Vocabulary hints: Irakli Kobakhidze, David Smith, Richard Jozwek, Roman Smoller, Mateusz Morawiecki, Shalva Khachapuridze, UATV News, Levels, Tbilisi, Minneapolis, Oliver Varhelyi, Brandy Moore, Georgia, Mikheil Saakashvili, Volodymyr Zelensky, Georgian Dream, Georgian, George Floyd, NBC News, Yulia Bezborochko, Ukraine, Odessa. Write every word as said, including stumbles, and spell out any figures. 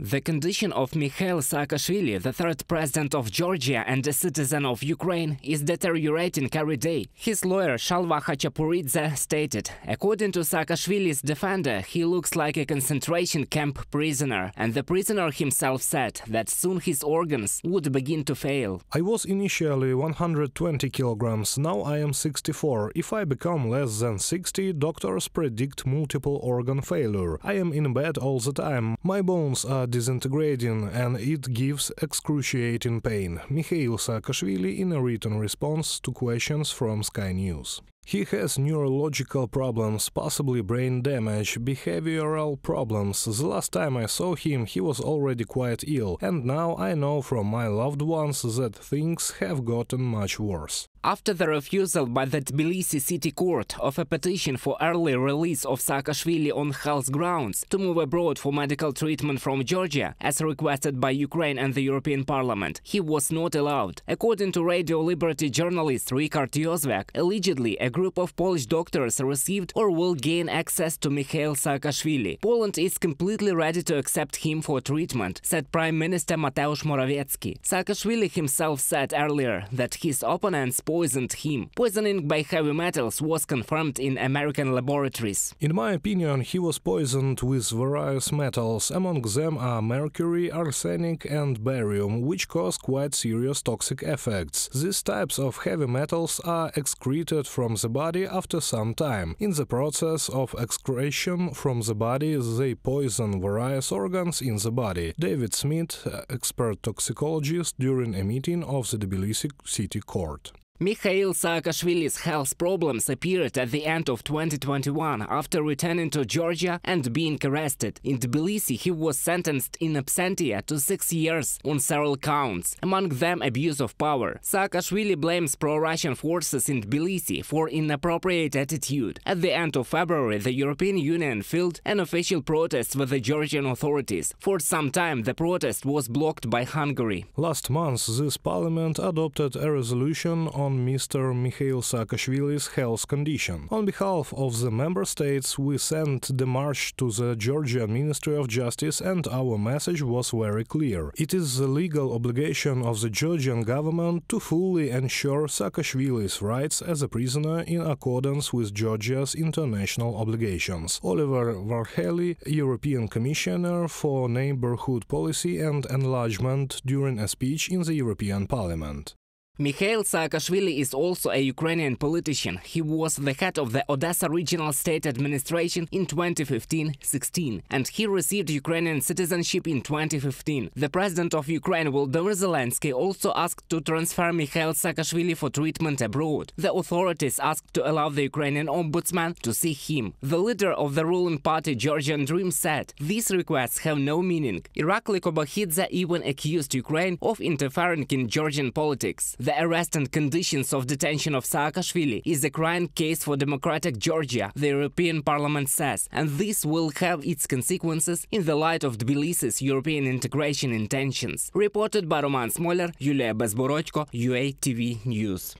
The condition of Mikheil Saakashvili, the third president of Georgia and a citizen of Ukraine, is deteriorating every day. His lawyer Shalva Khachapuridze stated, according to Saakashvili's defender, he looks like a concentration camp prisoner, and the prisoner himself said that soon his organs would begin to fail. I was initially one hundred twenty kilograms, now I am sixty-four. If I become less than sixty, doctors predict multiple organ failure. I am in bed all the time. My bones are disintegrating and it gives excruciating pain. Mikheil Saakashvili in a written response to questions from Sky News. He has neurological problems, possibly brain damage, behavioral problems. The last time I saw him, he was already quite ill, and now I know from my loved ones that things have gotten much worse. After the refusal by the Tbilisi city court of a petition for early release of Saakashvili on health grounds to move abroad for medical treatment from Georgia, as requested by Ukraine and the European Parliament, he was not allowed. According to Radio Liberty journalist Richard Jozwek, allegedly a group of Polish doctors received or will gain access to Mikheil Saakashvili. Poland is completely ready to accept him for treatment, said Prime Minister Mateusz Morawiecki. Saakashvili himself said earlier that his opponents poisoned him. Poisoning by heavy metals was confirmed in American laboratories. In my opinion, he was poisoned with various metals. Among them are mercury, arsenic and barium, which cause quite serious toxic effects. These types of heavy metals are excreted from the body after some time. In the process of excretion from the body, they poison various organs in the body. David Smith, expert toxicologist, during a meeting of the Tbilisi city court. Mikheil Saakashvili's health problems appeared at the end of twenty twenty-one after returning to Georgia and being arrested. In Tbilisi, he was sentenced in absentia to six years on several counts, among them abuse of power. Saakashvili blames pro-Russian forces in Tbilisi for inappropriate attitude. At the end of February, the European Union filed an official protest with the Georgian authorities. For some time, the protest was blocked by Hungary. Last month, this parliament adopted a resolution on on Mister Mikheil Saakashvili's health condition. On behalf of the member states, we sent the march to the Georgian Ministry of Justice, and our message was very clear. It is the legal obligation of the Georgian government to fully ensure Saakashvili's rights as a prisoner in accordance with Georgia's international obligations. Oliver Varhelyi, European Commissioner for Neighborhood Policy and Enlargement, during a speech in the European Parliament. Mikheil Saakashvili is also a Ukrainian politician. He was the head of the Odessa Regional State Administration in twenty fifteen sixteen, and he received Ukrainian citizenship in twenty fifteen. The president of Ukraine, Volodymyr Zelensky, also asked to transfer Mikheil Saakashvili for treatment abroad. The authorities asked to allow the Ukrainian ombudsman to see him. The leader of the ruling party, Georgian Dream, said these requests have no meaning. Irakli Kobakhidze even accused Ukraine of interfering in Georgian politics. The arrest and conditions of detention of Saakashvili is a crying case for democratic Georgia, the European Parliament says, and this will have its consequences in the light of Tbilisi's European integration intentions. Reported by Roman Smoller, Yulia Bezborochko, U A T V News.